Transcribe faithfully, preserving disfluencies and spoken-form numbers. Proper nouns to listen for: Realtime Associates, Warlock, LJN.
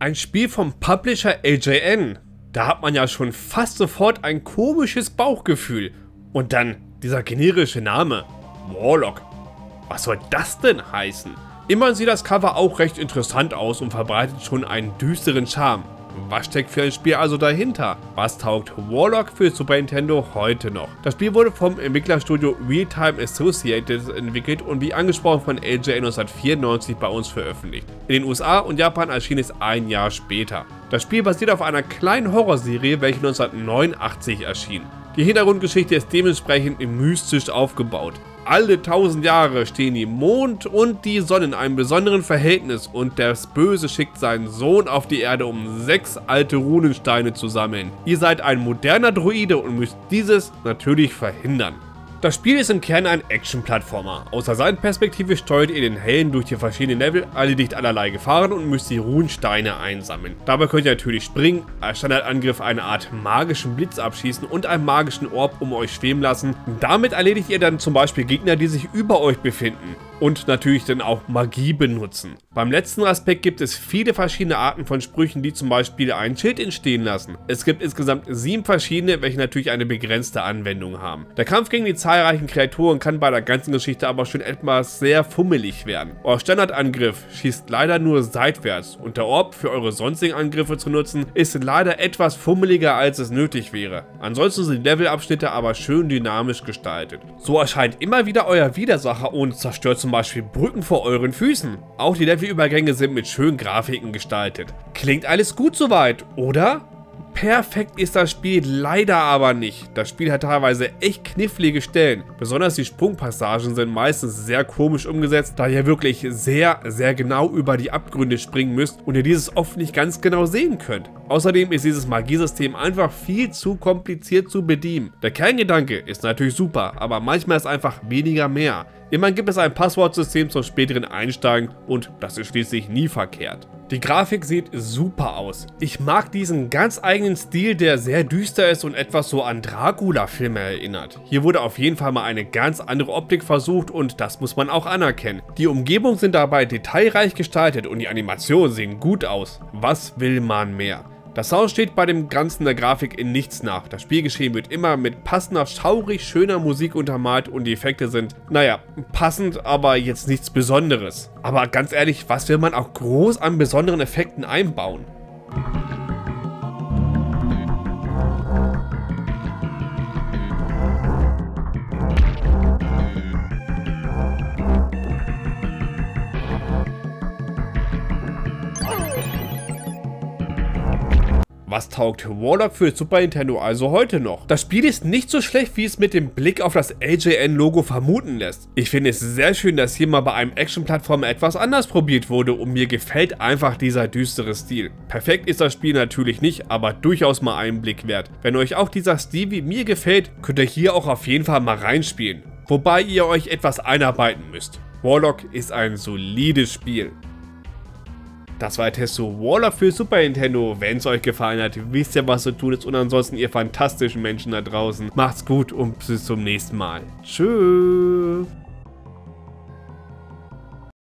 Ein Spiel vom Publisher L J N. Da hat man ja schon fast sofort ein komisches Bauchgefühl. Und dann dieser generische Name, Warlock. Was soll das denn heißen? Immerhin sieht das Cover auch recht interessant aus und verbreitet schon einen düsteren Charme. Was steckt für ein Spiel also dahinter? Was taugt Warlock für Super Nintendo heute noch? Das Spiel wurde vom Entwicklerstudio Realtime Associates entwickelt und wie angesprochen von L J N neunzehnhundertvierundneunzig bei uns veröffentlicht. In den U S A und Japan erschien es ein Jahr später. Das Spiel basiert auf einer kleinen Horrorserie, welche neunzehnhundertneunundachtzig erschien. Die Hintergrundgeschichte ist dementsprechend mystisch aufgebaut. Alle tausend Jahre stehen die Mond und die Sonne in einem besonderen Verhältnis und das Böse schickt seinen Sohn auf die Erde, um sechs alte Runensteine zu sammeln. Ihr seid ein moderner Druide und müsst dieses natürlich verhindern. Das Spiel ist im Kern ein Action-Plattformer. Aus der Seitenperspektive steuert ihr den Helden durch die verschiedenen Level, erledigt allerlei Gefahren und müsst die Runensteine einsammeln. Dabei könnt ihr natürlich springen, als Standardangriff eine Art magischen Blitz abschießen und einen magischen Orb um euch schweben lassen. Damit erledigt ihr dann zum Beispiel Gegner, die sich über euch befinden. Und natürlich dann auch Magie benutzen. Beim letzten Aspekt gibt es viele verschiedene Arten von Sprüchen, die zum Beispiel ein Schild entstehen lassen. Es gibt insgesamt sieben verschiedene, welche natürlich eine begrenzte Anwendung haben. Der Kampf gegen die zahlreichen Kreaturen kann bei der ganzen Geschichte aber schon etwas sehr fummelig werden. Euer Standardangriff schießt leider nur seitwärts und der Orb für eure sonstigen Angriffe zu nutzen, ist leider etwas fummeliger als es nötig wäre. Ansonsten sind die Levelabschnitte aber schön dynamisch gestaltet. So erscheint immer wieder euer Widersacher und zerstört zum Zum Beispiel Brücken vor euren Füßen. Auch die Levelübergänge sind mit schönen Grafiken gestaltet. Klingt alles gut soweit, oder? Perfekt ist das Spiel leider aber nicht. Das Spiel hat teilweise echt knifflige Stellen. Besonders die Sprungpassagen sind meistens sehr komisch umgesetzt, da ihr wirklich sehr, sehr genau über die Abgründe springen müsst und ihr dieses oft nicht ganz genau sehen könnt. Außerdem ist dieses Magiesystem einfach viel zu kompliziert zu bedienen. Der Kerngedanke ist natürlich super, aber manchmal ist einfach weniger mehr. Immerhin gibt es ein Passwortsystem zum späteren Einsteigen und das ist schließlich nie verkehrt. Die Grafik sieht super aus. Ich mag diesen ganz eigenen Stil, der sehr düster ist und etwas so an Dracula-Filme erinnert. Hier wurde auf jeden Fall mal eine ganz andere Optik versucht und das muss man auch anerkennen. Die Umgebungen sind dabei detailreich gestaltet und die Animationen sehen gut aus. Was will man mehr? Das Sound steht bei dem Ganzen der Grafik in nichts nach. Das Spielgeschehen wird immer mit passender, schaurig schöner Musik untermalt und die Effekte sind, naja, passend, aber jetzt nichts Besonderes. Aber ganz ehrlich, was will man auch groß an besonderen Effekten einbauen? Was taugt Warlock für Super Nintendo also heute noch? Das Spiel ist nicht so schlecht, wie es mit dem Blick auf das L J N-Logo vermuten lässt. Ich finde es sehr schön, dass hier mal bei einem Action-Plattformer etwas anders probiert wurde und mir gefällt einfach dieser düstere Stil. Perfekt ist das Spiel natürlich nicht, aber durchaus mal einen Blick wert. Wenn euch auch dieser Stil wie mir gefällt, könnt ihr hier auch auf jeden Fall mal reinspielen. Wobei ihr euch etwas einarbeiten müsst. Warlock ist ein solides Spiel. Das war der Test zu Warlock für Super Nintendo. Wenn es euch gefallen hat, wisst ihr, was zu tun ist. Und ansonsten, ihr fantastischen Menschen da draußen, macht's gut und bis zum nächsten Mal. Tschüss.